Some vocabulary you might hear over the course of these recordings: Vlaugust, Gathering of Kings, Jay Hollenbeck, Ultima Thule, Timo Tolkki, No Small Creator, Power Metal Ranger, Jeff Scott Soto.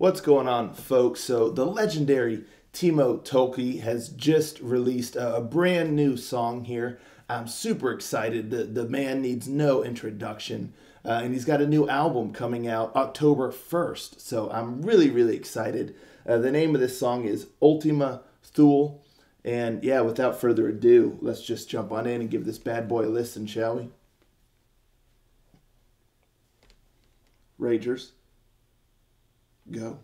What's going on, folks? So the legendary Timo Tolkki has just released a brand new song here. I'm super excited. The man needs no introduction. And he's got a new album coming out October 1st. So I'm really excited. The name of this song is Ultima Thule. And yeah, without further ado, let's just jump on in and give this bad boy a listen, shall we? Ragers. Go.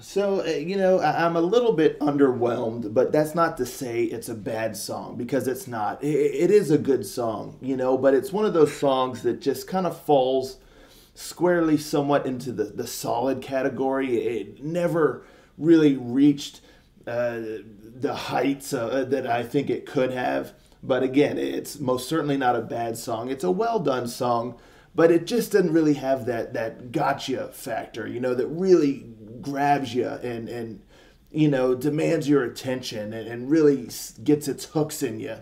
So, you know, I'm a little bit underwhelmed, but that's not to say it's a bad song, because it's not. It is a good song, you know, but it's one of those songs that just kind of falls squarely somewhat into the solid category. It never really reached the heights that I think it could have. But again, it's most certainly not a bad song. It's a well-done song, but it just doesn't really have that gotcha factor, you know, that really grabs you and you know, demands your attention and really gets its hooks in you.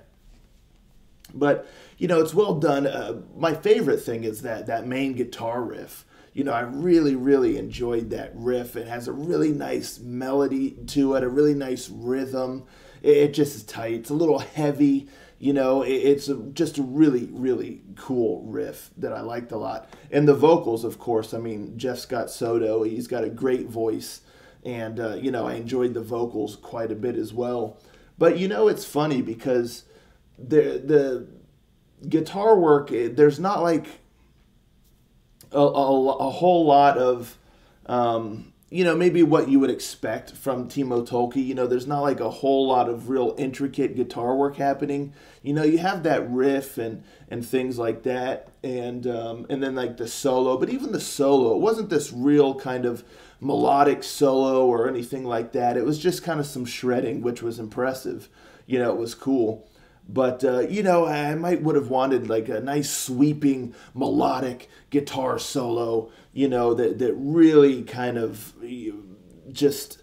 But, you know, it's well done. My favorite thing is that main guitar riff. You know, I really, really enjoyed that riff. It has a really nice melody to it, a really nice rhythm. It just is tight. It's a little heavy. You know, it's just a really, really cool riff that I liked a lot. And the vocals, of course, I mean, Jeff Scott Soto, he's got a great voice. And, you know, I enjoyed the vocals quite a bit as well. But, you know, it's funny because the guitar work, there's not like a whole lot of, you know, maybe what you would expect from Timo Tolkki. You know, there's not like a whole lot of real intricate guitar work happening. You know, you have that riff and things like that, and then like the solo. But even the solo, it wasn't this real kind of melodic solo or anything like that. It was just kind of some shredding, which was impressive. You know, it was cool. But, you know, I would have wanted like a nice sweeping melodic guitar solo, you know, that really kind of just,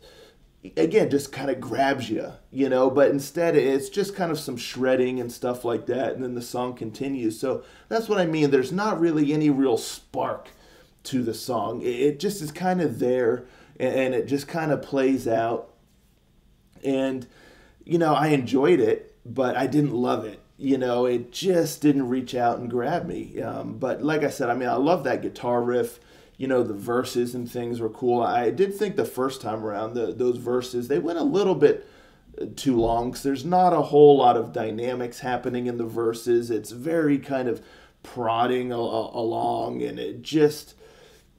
again, just kind of grabs you, you know. But instead, it's just kind of some shredding and stuff like that. And then the song continues. So that's what I mean. There's not really any real spark to the song. It just is kind of there and it just kind of plays out. And, you know, I enjoyed it, but I didn't love it. You know, it just didn't reach out and grab me. But like I said, I mean, I love that guitar riff. You know, the verses and things were cool. I did think the first time around, those verses, they went a little bit too long, because there's not a whole lot of dynamics happening in the verses. It's very kind of prodding along, and it just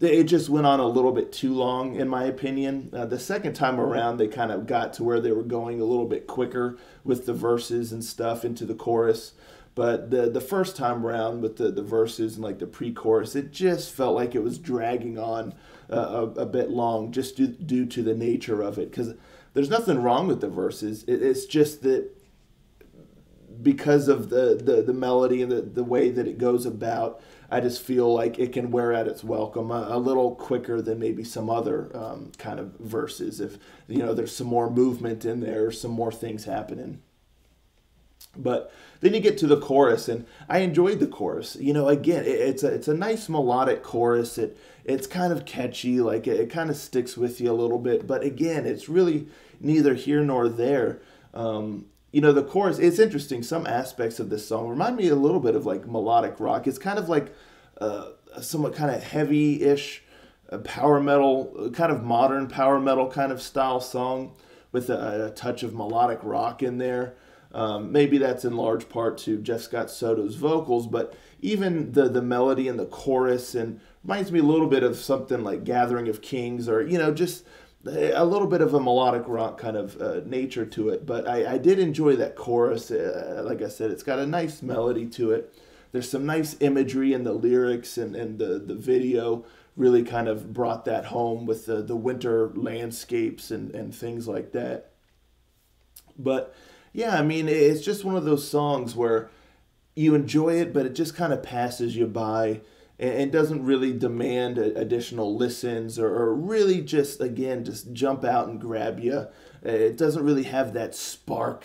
went on a little bit too long, in my opinion. The second time around, they kind of got to where they were going a little bit quicker with the verses and stuff into the chorus. But the first time around with the verses and like the pre-chorus, it just felt like it was dragging on a bit long, just due to the nature of it. Because there's nothing wrong with the verses. It's just that because of the melody and the way that it goes about, I just feel like it can wear out its welcome a little quicker than maybe some other kind of verses, if, you know, there's some more movement in there, some more things happening. But then you get to the chorus, and I enjoyed the chorus. You know, again, it's a nice melodic chorus. It's kind of catchy, like it kind of sticks with you a little bit. But again, it's really neither here nor there. You know, the chorus, it's interesting. Some aspects of this song remind me a little bit of like melodic rock. It's kind of like somewhat kind of heavy-ish power metal, kind of modern power metal kind of style song with a touch of melodic rock in there. Maybe that's in large part to Jeff Scott Soto's vocals, but even the melody and the chorus and reminds me a little bit of something like Gathering of Kings, or, you know, just a little bit of a melodic rock kind of nature to it. But I did enjoy that chorus. Like I said, it's got a nice melody to it. There's some nice imagery in the lyrics, and the video really kind of brought that home with the winter landscapes and things like that. But yeah, I mean, it's just one of those songs where you enjoy it, but it just kind of passes you by. And doesn't really demand additional listens or really just, again, just jump out and grab you. It doesn't really have that spark.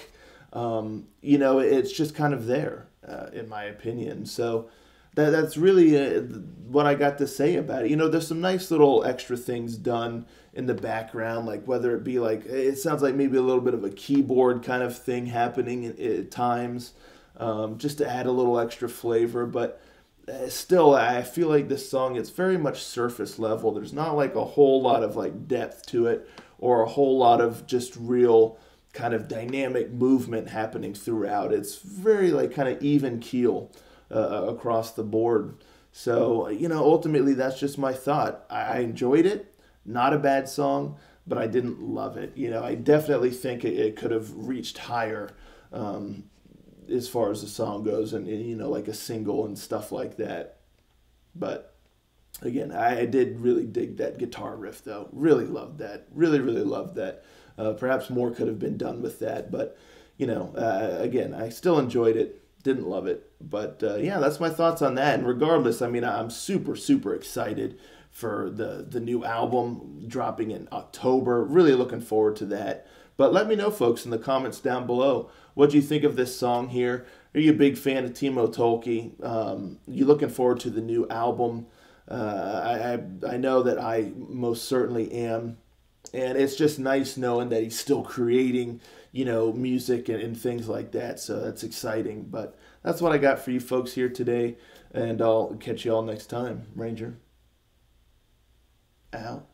You know, it's just kind of there, in my opinion. So that's really what I got to say about it. You know, there's some nice little extra things done in the background, like whether it be like, it sounds like maybe a little bit of a keyboard kind of thing happening at times, just to add a little extra flavor. But still, I feel like this song, it's very much surface level. There's not like a whole lot of like depth to it, or a whole lot of just real kind of dynamic movement happening throughout. It's very like kind of even keel across the board. So, you know, ultimately that's just my thought. I enjoyed it. Not a bad song, but I didn't love it. You know, I definitely think it could have reached higher as far as the song goes, and you know, like a single and stuff like that. But again, I did really dig that guitar riff, though. Really loved that. Really, really loved that. Perhaps more could have been done with that, but you know, again, I still enjoyed it. Didn't love it, but yeah, that's my thoughts on that. And regardless, I mean, I'm super, super excited for the new album dropping in October. Really looking forward to that. But let me know, folks, in the comments down below, what do you think of this song here? Are you a big fan of Timo Tolkki? You looking forward to the new album? I know that I most certainly am. And it's just nice knowing that he's still creating, you know, music and things like that. So that's exciting. But that's what I got for you folks here today. And I'll catch you all next time. Ranger out.